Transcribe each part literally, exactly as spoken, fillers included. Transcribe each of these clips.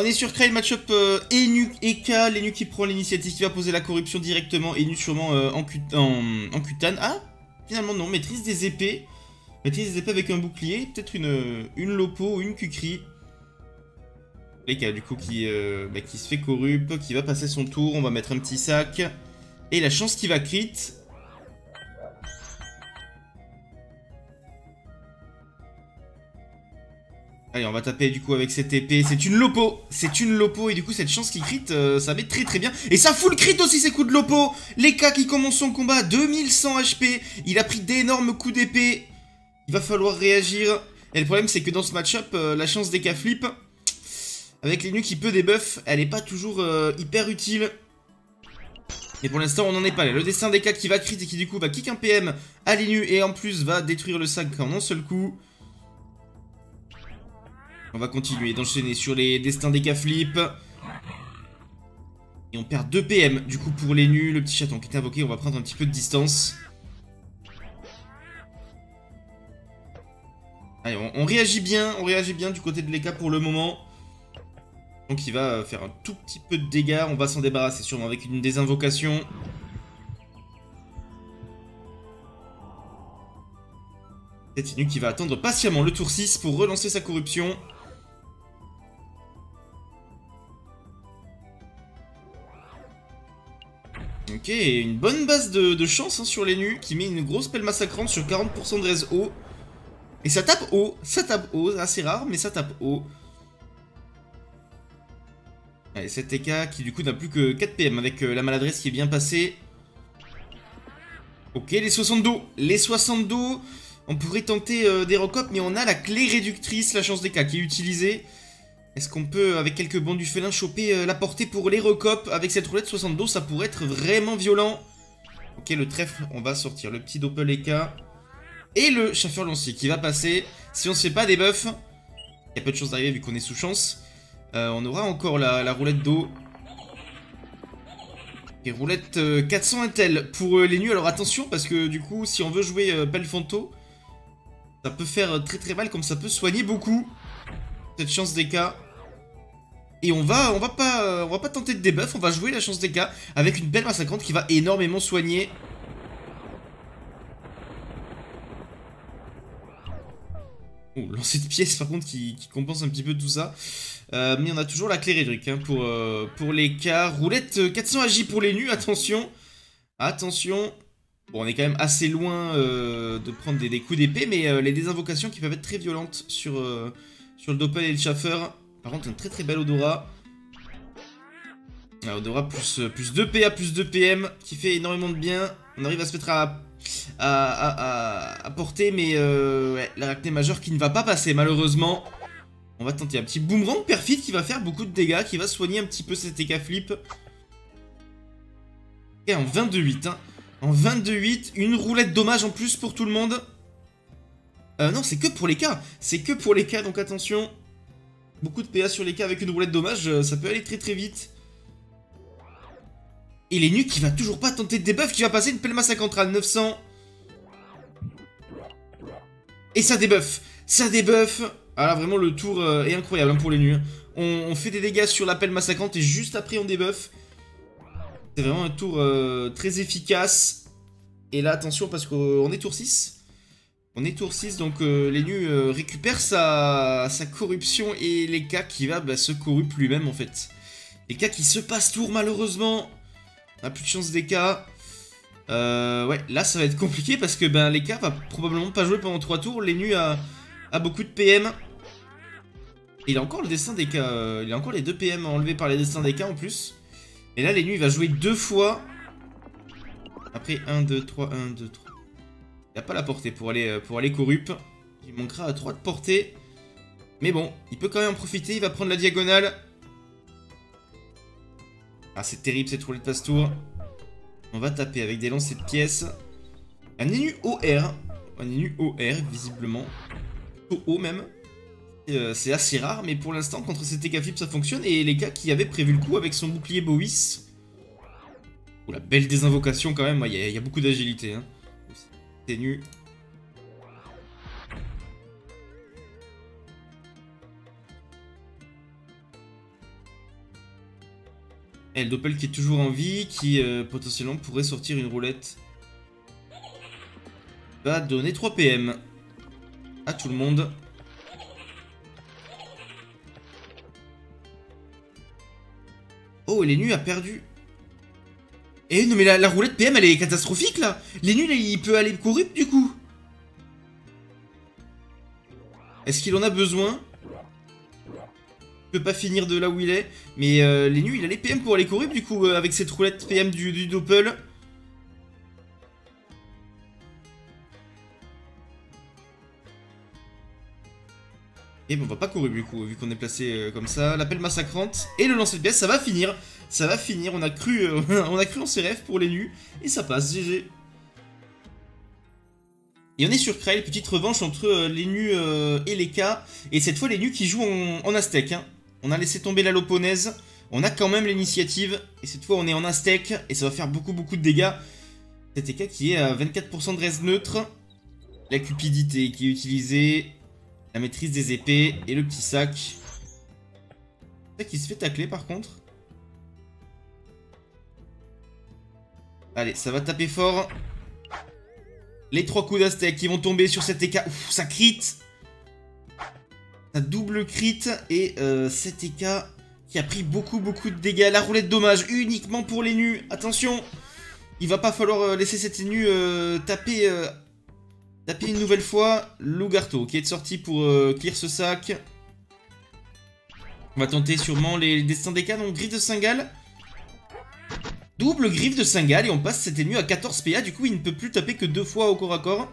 On est sur Crail, match-up euh, Enu, Eka, l'Enu qui prend l'initiative, qui va poser la corruption directement, Enu sûrement euh, en, cut en, en cutane. Ah, finalement non, maîtrise des épées. Maîtrise des épées avec un bouclier, peut-être une, une lopo ou une cuquerie. Eka du coup qui, euh, bah, qui se fait corrupt, qui va passer son tour, on va mettre un petit sac. Et la chance qui va crit. Allez, on va taper du coup avec cette épée. C'est une lopo. C'est une lopo. Et du coup, cette chance qui crit, euh, ça met très très bien. Et ça full crit aussi ces coups de lopo. L'Eka qui commence son combat. deux mille cent H P. Il a pris d'énormes coups d'épée. Il va falloir réagir. Et le problème, c'est que dans ce match-up, euh, la chance d'Ecaflip, avec l'Enu qui peut débuff, elle n'est pas toujours euh, hyper utile. Et pour l'instant, on n'en est pas là. Le destin d'Eka qui va crit et qui du coup va kick un P M à l'Enu. Et en plus, va détruire le sac en un seul coup. On va continuer d'enchaîner sur les destins d'Ecaflip. Et on perd deux P M du coup pour l'Enu. Le petit chaton qui est invoqué, on va prendre un petit peu de distance. Allez, on, on réagit bien, on réagit bien du côté de l'Eka pour le moment. Donc il va faire un tout petit peu de dégâts. On va s'en débarrasser sûrement avec une des invocations. C'est Enu qui va attendre patiemment le tour six pour relancer sa corruption. Ok, une bonne base de, de chance hein, sur l'Enu qui met une grosse pelle massacrante sur quarante pour cent de res haut. Et ça tape haut, ça tape haut, assez rare mais ça tape haut. Allez, cet Eka qui du coup n'a plus que quatre P M avec euh, la maladresse qui est bien passée. Ok, les soixante-deux, les soixante-deux. On pourrait tenter euh, des recopes, mais on a la clé réductrice, la chance d'Eka qui est utilisée. Est-ce qu'on peut, avec quelques bons du félin, choper euh, la portée pour les recopes? Avec cette roulette soixante-deux, ça pourrait être vraiment violent. Ok, le trèfle, on va sortir le petit Doppel Eka. Et le chaffeur lancier qui va passer. Si on se fait pas des buffs, il y a peu de chances d'arriver vu qu'on est sous chance. Euh, on aura encore la, la roulette d'eau. Et roulette euh, quatre cents intel pour euh, les nus. Alors attention, parce que du coup, si on veut jouer euh, Belfanto, ça peut faire très très mal, comme ça peut soigner beaucoup cette chance d'Eka. Et on va, on va pas, on va pas tenter de débuff, on va jouer la chance d'Eka avec une belle massacrante qui va énormément soigner. Oh, lancer de pièces par contre qui, qui compense un petit peu tout ça. Euh, mais on a toujours la clé réduite hein, pour euh, pour les cas. Roulette quatre cents A J pour les nus, attention, attention. Bon, on est quand même assez loin euh, de prendre des, des coups d'épée, mais euh, les désinvocations qui peuvent être très violentes sur, euh, sur le Doppel et le Chaffeur. Par contre, un très très bel odorat. Alors, odorat plus, plus deux P A, plus deux P M, qui fait énormément de bien. On arrive à se mettre à, à, à, à, à porter, mais euh, ouais, la racnée majeure qui ne va pas passer, malheureusement. On va tenter un petit boomerang perfide qui va faire beaucoup de dégâts, qui va soigner un petit peu cet Ecaflip. Et en vingt-deux huit, hein. En vingt-deux huit, une roulette dommage en plus pour tout le monde. Euh, non, c'est que pour les cas. C'est que pour les cas, donc attention. Beaucoup de P A sur les cas avec une roulette dommage, ça peut aller très très vite. Et l'Enu qui va toujours pas tenter de débuff, qui va passer une Pelma cinquante à neuf cents. Et ça débuff. Ça débuff. Ah là, vraiment, le tour est incroyable hein, pour l'Enu. On, on fait des dégâts sur la Pelma cinquante et juste après, on débuff. C'est vraiment un tour euh, très efficace. Et là, attention, parce qu'on est tour six. On est tour six, donc euh, l'Enu euh, récupère sa, sa corruption. Et l'Eka qui va bah, se corrupte lui-même, en fait. L'Eka qui se passe tour, malheureusement. On n'a plus de chance d'Eka. Euh, ouais, là, ça va être compliqué, parce que ben, l'Eka va probablement pas jouer pendant trois tours. L'Enu a, a beaucoup de P M. Et il a encore le destin d'Eka. Euh, il a encore les deux P M enlevés par les destins d'Eka, en plus. Et là, l'Enu, il va jouer deux fois. Après, un, deux, trois, un, deux, trois. Il n'a pas la portée pour aller, pour aller corrupt. Il manquera à trois de portée. Mais bon, il peut quand même en profiter. Il va prendre la diagonale. Ah, c'est terrible cette roulette passe-tour. On va taper avec des lancers de pièces. Un Enu O R. Un Enu O R, visiblement. Plutôt haut même. Euh, c'est assez rare, mais pour l'instant, contre cet Ecaflip, ça fonctionne. Et les gars qui avaient prévu le coup avec son bouclier Bois. Oh, la belle désinvocation quand même. Il y, y a beaucoup d'agilité. Hein. C'est nu. Et le Doppel qui est toujours en vie, qui euh, potentiellement pourrait sortir une roulette. Va donner trois P M à tout le monde. Oh, et l'Enu a perdu. Eh non mais la, la roulette P M elle est catastrophique là. L'Enu il peut aller corrupt du coup. Est-ce qu'il en a besoin? Il peut pas finir de là où il est. Mais euh, l'Enu il a les P M pour aller corrupt du coup euh, avec cette roulette P M du, du Doppel. Et bon, on va pas courir du coup, vu qu'on est placé euh, comme ça. L'appel massacrante et le lancer de pièces, ça va finir. Ça va finir, on a cru, euh, on a cru en ses rêves pour les nus. Et ça passe, G G. Et on est sur Crail, petite revanche entre euh, les nus euh, et les K. Et cette fois, les nus qui jouent en, en Aztèque. Hein. On a laissé tomber la loponaise. On a quand même l'initiative. Et cette fois, on est en Aztèque. Et ça va faire beaucoup, beaucoup de dégâts. Cet Eka qui est à vingt-quatre pour cent de res neutre. La cupidité qui est utilisée. La maîtrise des épées et le petit sac. C'est ça qui se fait tacler par contre. Allez, ça va taper fort. Les trois coups d'Aztèque qui vont tomber sur cet Eka. Ouf, ça crit. Ça double crit. Et euh, cet Eka qui a pris beaucoup, beaucoup de dégâts. La roulette dommage uniquement pour les nus. Attention, il va pas falloir laisser cet Enu euh, taper. Euh, Taper une nouvelle fois Lugarto qui est sorti pour euh, clear ce sac. On va tenter sûrement les destins des cas. Donc griffe de Singal. Double griffe de Singal et on passe cet Enu à quatorze P A. Du coup il ne peut plus taper que deux fois au corps à corps.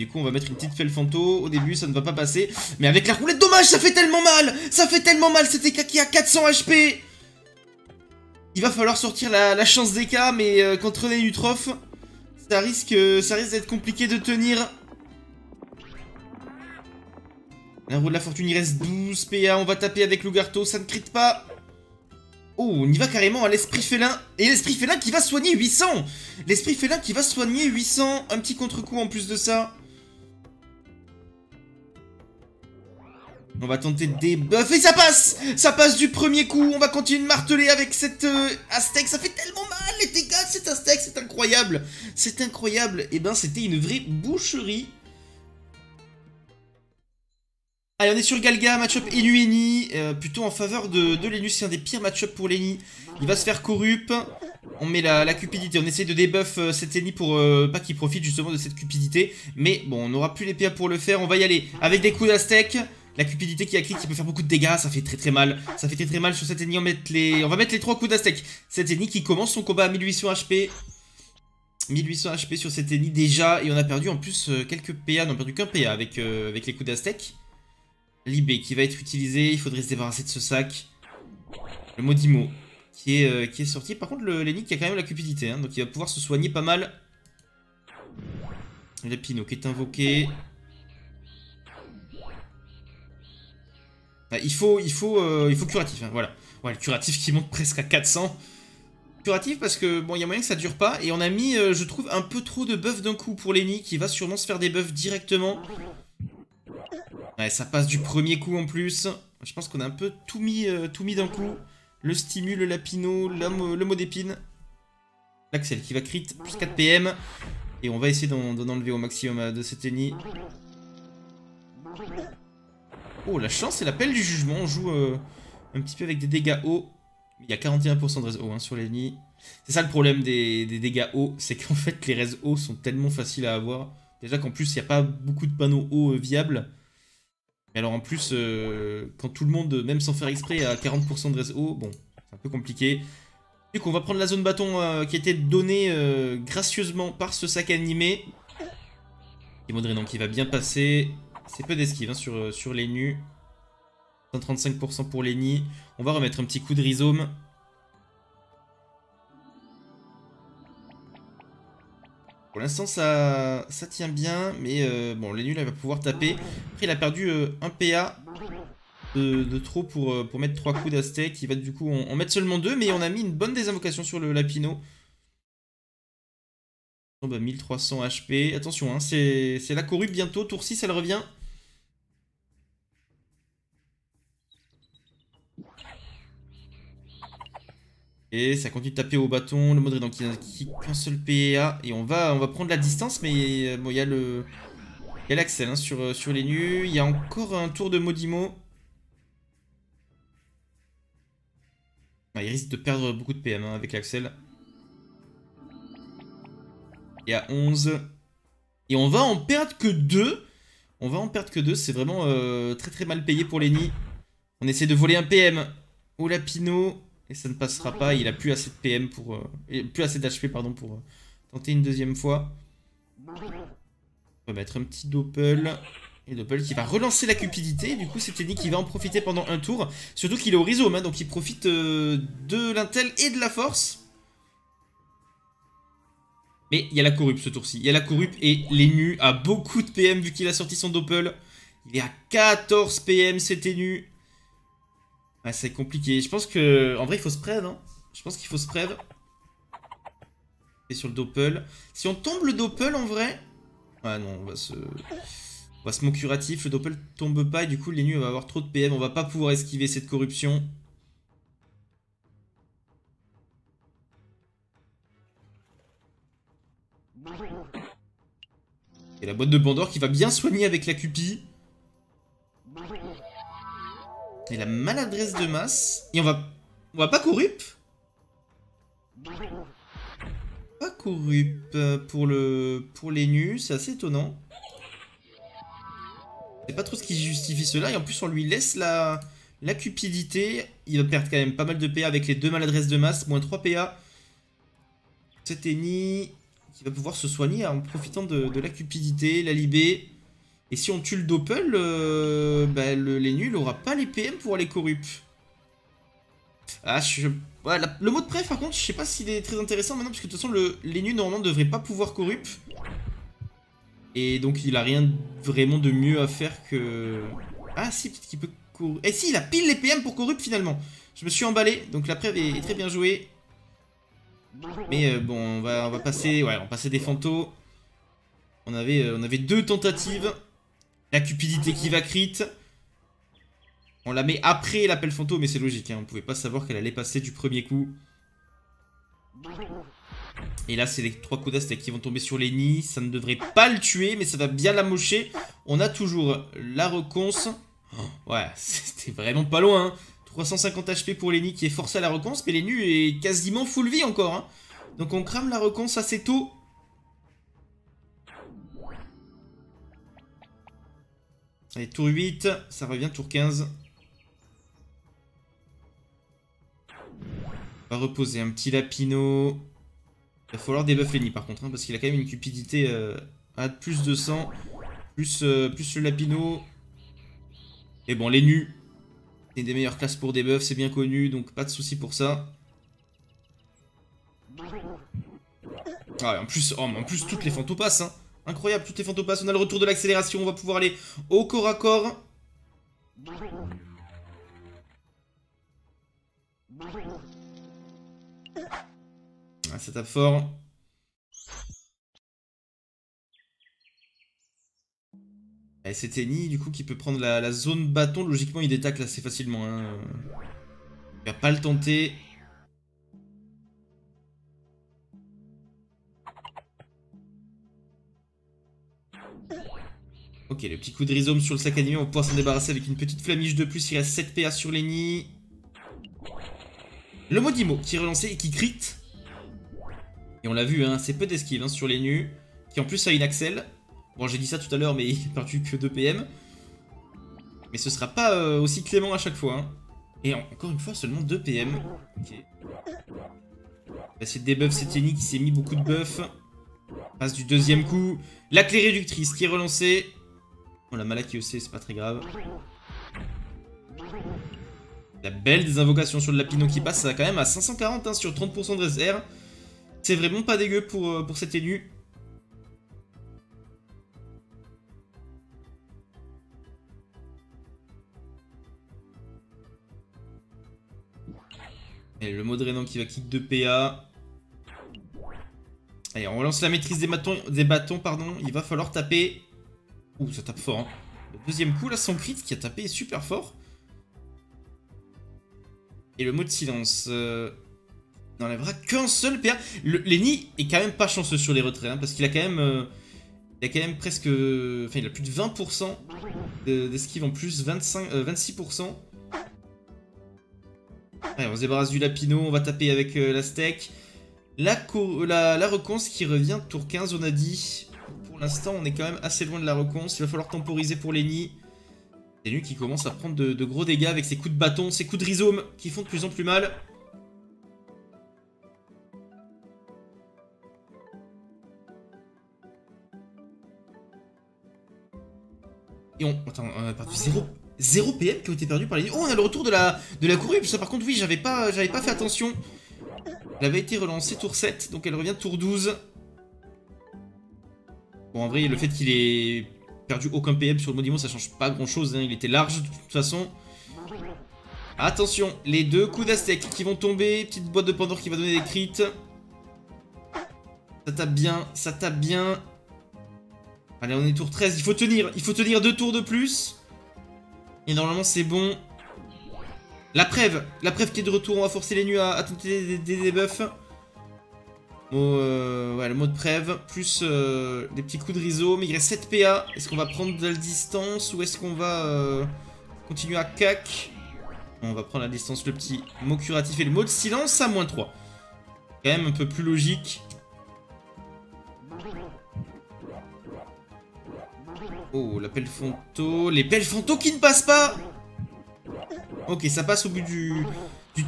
Du coup on va mettre une petite Felfanto. Au début ça ne va pas passer. Mais avec la roulette dommage ça fait tellement mal. Ça fait tellement mal cet Eka qui a quatre cents H P. Il va falloir sortir la, la chance des cas. Mais euh, contre Enutrof. Ça risque, ça risque d'être compliqué de tenir. La roue de la fortune, il reste douze P A. On va taper avec Lugarto, ça ne crit pas. Oh, on y va carrément à l'esprit félin. Et l'esprit félin qui va soigner huit cents. L'esprit félin qui va soigner huit cents. Un petit contre-coup en plus de ça. On va tenter de débuff et ça passe. Ça passe du premier coup. On va continuer de marteler avec cette euh, Aztèque. Ça fait tellement mal les dégâts de cette Aztèque. C'est incroyable. C'est incroyable. Et ben c'était une vraie boucherie. Allez, on est sur Galga. Matchup Enu Eni. Euh, plutôt en faveur de, de l'Enu. C'est un des pires matchups pour l'Eni. Il va se faire corrupt. On met la, la cupidité. On essaie de débuff euh, cet Eni pour euh, pas qu'il profite justement de cette cupidité. Mais bon, on n'aura plus les P A pour le faire. On va y aller avec des coups d'Aztèque. La cupidité qui a crit qui peut faire beaucoup de dégâts, ça fait très très mal. Ça fait très très mal sur cette Eni. On, les... on va mettre les trois coups d'Aztèque. Cette Eni qui commence son combat à mille huit cents H P. mille huit cents H P sur cette Eni déjà. Et on a perdu en plus quelques P A. Non, on a perdu qu'un P A avec, euh, avec les coups d'Aztèque. L'I B qui va être utilisé. Il faudrait se débarrasser de ce sac. Le Modimo qui est, euh, qui est sorti. Par contre, l'Eni qui a quand même la cupidité. Hein, donc il va pouvoir se soigner pas mal. Le Lapino qui est invoqué. Il faut, il faut, euh, il faut curatif, hein, voilà. Ouais, le curatif qui monte presque à quatre cents. Curatif parce que, bon, il y a moyen que ça dure pas. Et on a mis, euh, je trouve, un peu trop de buffs d'un coup pour l'Eni qui va sûrement se faire des buffs directement. Ouais, ça passe du premier coup en plus. Je pense qu'on a un peu tout mis, euh, tout mis d'un coup. Le stimule, le lapino, le, le mot d'épine. L'Axel qui va crit, plus quatre P M. Et on va essayer d'en enlever au maximum de cet Eni. Oh, la chance et l'appel du jugement. On joue euh, un petit peu avec des dégâts hauts. Il y a quarante et un pour cent de res haut hein, sur l'Eni. C'est ça le problème des, des dégâts hauts. C'est qu'en fait, les res hauts sont tellement faciles à avoir. Déjà qu'en plus, il n'y a pas beaucoup de panneaux hauts euh, viables. Mais alors en plus, euh, quand tout le monde, même sans faire exprès, a quarante pour cent de res haut, bon, c'est un peu compliqué. Du coup, on va prendre la zone bâton euh, qui a été donnée euh, gracieusement par ce sac animé. Et Modimo qui va bien passer. C'est peu d'esquive hein, sur, sur l'Enu. cent trente-cinq pour cent pour l'Eni. On va remettre un petit coup de rhizome. Pour l'instant, ça, ça tient bien. Mais euh, bon, l'Enu là, va pouvoir taper. Après, il a perdu euh, un P A de, de trop pour, euh, pour mettre trois coups d'Aztèque. Il va du coup en, en mettre seulement deux. Mais on a mis une bonne désinvocation sur le Lapino. On tombe à mille trois cents H P. Attention, hein, c'est la corrupte bientôt. Tour six, elle revient. Et ça continue de taper au bâton. Le Modré, donc il n'a qu'un seul P A. Et on va, on va prendre la distance. Mais bon, il y a le... Il y a l'Axel hein, sur, sur les nus. Il y a encore un tour de Modimo. Ah, il risque de perdre beaucoup de P M hein, avec l'Axel. Et à onze. Et on va en perdre que deux. On va en perdre que deux. C'est vraiment euh, très très mal payé pour Eni. On essaie de voler un P M au Lapino. Et ça ne passera pas. Il a plus assez de P M pour. Euh, plus assez d'H P, pardon, pour euh, tenter une deuxième fois. On va mettre un petit Doppel. Et Doppel qui va relancer la cupidité. Du coup, c'est Eni qui va en profiter pendant un tour. Surtout qu'il est au rhizome, hein, donc il profite euh, de l'intel et de la force. Mais il y a la corrupte ce tour-ci. Il y a la corrupte et l'Enu a beaucoup de P M vu qu'il a sorti son Doppel. Il est à quatorze P M, c'est Enu. Ah, c'est compliqué. Je pense que. En vrai, il faut se prévenir. Hein. Je pense qu'il faut se prévenir. Et sur le Doppel. Si on tombe le Doppel en vrai. Ah non, on va se... On va se moquer curatif, le Doppel tombe pas et du coup l'Enu va avoir trop de P M, on va pas pouvoir esquiver cette corruption. Et la boîte de Pandore qui va bien soigner avec la cupie. Et la maladresse de masse. Et on va... On va pas corrup. Pas corrupt pour le pour les nus, c'est assez étonnant. C'est pas trop ce qui justifie cela, et en plus on lui laisse la, la cupidité. Il va perdre quand même pas mal de P A avec les deux maladresses de masse, moins trois P A. C'est Eni qui va pouvoir se soigner en profitant de, de la cupidité, la libé. Et si on tue le Doppel, euh, bah le, les nuls n'aura pas les P M pour aller corrupt. Ah, je... Ouais, la... le mot de prêt, par contre, je sais pas s'il est très intéressant maintenant, puisque de toute façon, le... l'Enu normalement devrait pas pouvoir corrupt. Et donc, il a rien vraiment de mieux à faire que. Ah, si, peut-être qu'il peut corrupt. Eh, si, il a pile les P M pour corrupt finalement. Je me suis emballé, donc la preuve est très bien jouée. Mais euh, bon, on va, on va passer. Ouais, on passait des fantômes. On avait, euh, on avait deux tentatives. La cupidité qui va crit. On la met après l'appel fantôme, mais c'est logique, hein. On pouvait pas savoir qu'elle allait passer du premier coup. Et là, c'est les trois coups d'Aztèque qui vont tomber sur l'Eni. Ça ne devrait pas le tuer, mais ça va bien l'amocher. On a toujours la reconce. Oh, ouais, c'était vraiment pas loin, hein. trois cent cinquante H P pour l'Eni qui est forcé à la reconce, mais l'Enu est quasiment full vie encore, hein. Donc on crame la reconce assez tôt. Allez, tour huit, ça revient, tour quinze. On va reposer un petit Lapino. Il va falloir débuffer Eni par contre, hein, parce qu'il a quand même une cupidité euh, à plus deux cents, plus, euh, plus le Lapino. Et bon, les nus, c'est des meilleures classes pour débuff, c'est bien connu, donc pas de souci pour ça. Ah ouais, en plus, oh, mais en plus toutes les fantômes passent, hein. Incroyable, toutes les fantômes passent, on a le retour de l'accélération, on va pouvoir aller au corps à corps. Ah, ça tape fort. Et c'est Eni du coup qui peut prendre la, la zone bâton. Logiquement il détacle assez facilement, hein. Il va pas le tenter. Ok, le petit coup de rhizome sur le sac animé, on va pouvoir s'en débarrasser avec une petite flamiche de plus. Il reste sept P A sur l'Eni. Le Modimo qui est relancé et qui crit. Et on l'a vu, hein, c'est peu d'esquive hein, sur l'Enu, qui en plus a une Axel. Bon, j'ai dit ça tout à l'heure, mais il n'a perdu que deux P M. Mais ce sera pas euh, aussi clément à chaque fois. Hein. Et en, encore une fois, seulement deux P M. Ok. On va essayer de débuff cette Eni qui s'est mis beaucoup de buff. On passe du deuxième coup. La clé réductrice qui est relancée. Bon, la mala qui est E C, c'est pas très grave. La belle des invocations sur le Lapino qui passe, ça va quand même à cinq cent quarante hein, sur trente pour cent de réserve. C'est vraiment pas dégueu pour, euh, pour cet Enu. Et le mot drainant qui va kick de P A. Allez, on relance la maîtrise des, matons, des bâtons, pardon. Il va falloir taper. Ouh, ça tape fort, hein. Le deuxième coup, là, son crit qui a tapé est super fort. Et le mot de silence... Euh... n'enlèvera qu'un seul P A. L'Eni est quand même pas chanceux sur les retraits, hein, parce qu'il a quand même... Euh, il a quand même presque... Enfin, il a plus de vingt pour cent d'esquive en plus, vingt-cinq, euh, vingt-six pour cent. Allez, on se débarrasse du Lapino, on va taper avec euh, l'Aztèque. La, la, la reconce qui revient, tour quinze, on a dit. Pour l'instant, on est quand même assez loin de la reconce. Il va falloir temporiser pour l'Eni. C'est lui qui commence à prendre de, de gros dégâts avec ses coups de bâton, ses coups de rhizome qui font de plus en plus mal. Et on... Attends, on a perdu zéro P M qui ont été perdus par l'Eni. Oh, on a le retour de la, de la courue. Ça, par contre, oui, j'avais pas, j'avais pas fait attention. Elle avait été relancée tour sept, donc elle revient tour douze. Bon, en vrai, le fait qu'il ait perdu aucun P M sur le Modimo, ça change pas grand-chose. Hein. Il était large, de toute façon. Attention, les deux coups d'Aztèque qui vont tomber. Petite boîte de Pandore qui va donner des crits. Ça tape bien, ça tape bien. Allez, on est tour treize, il faut tenir, il faut tenir deux tours de plus. Et normalement c'est bon. La preuve, la preuve qui est de retour, on va forcer l'Enu à, à tenter des debuffs. Bon, euh, ouais, le mot de preuve, plus euh, des petits coups de rhizome, il reste sept P A. Est-ce qu'on va prendre de la distance ou est-ce qu'on va euh, continuer à cac? On va prendre la distance, le petit mot curatif et le mot de silence à moins trois. Quand même un peu plus logique. Oh, la Pelfonto. Les Pelfonto qui ne passent pas. Ok, ça passe au bout du, du,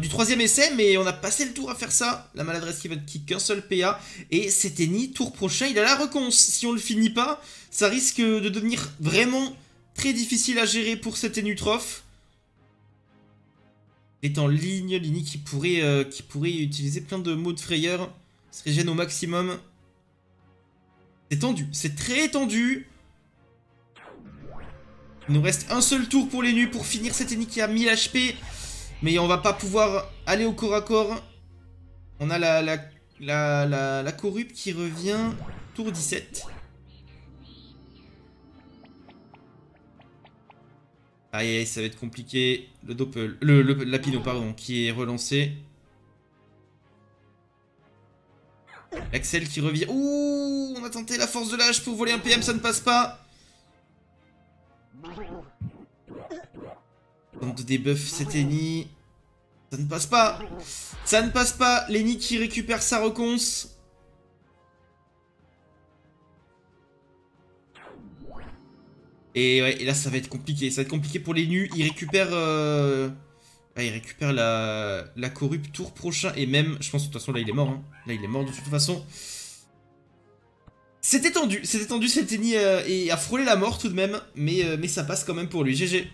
du troisième essai, mais on a passé le tour à faire ça. La maladresse qui va kick qu'un seul P A. Et cet Eni, tour prochain, il a la reconce. Si on le finit pas, ça risque de devenir vraiment très difficile à gérer pour cet Enutrof. Il est en ligne, l'Eni qui pourrait, euh, qui pourrait utiliser plein de mots de frayeur. Se régène au maximum. C'est tendu, c'est très tendu. Il nous reste un seul tour pour l'Enu pour finir cette Eni qui a mille H P. Mais on va pas pouvoir aller au corps à corps. On a la, la, la, la, la corrupte qui revient tour dix-sept. Aïe aïe, ça va être compliqué. Le Doppel, le, le Lapino, pardon, qui est relancé. Axel qui revient. Ouh, on a tenté la force de l'âge pour voler un P M, ça ne passe pas. On te débuffe cet Eni. Ça ne passe pas. Ça ne passe pas. L'Eni qui récupère sa reconce. Et ouais, et là ça va être compliqué. Ça va être compliqué pour l'Enu. Il récupère euh... ah, il récupère la, la corrupte tour prochain. Et même, je pense de toute façon là il est mort hein. Là il est mort de toute façon. C'était tendu, c'était tendu, cet Eni euh, et a frôlé la mort tout de même, mais, euh, mais ça passe quand même pour lui, G G.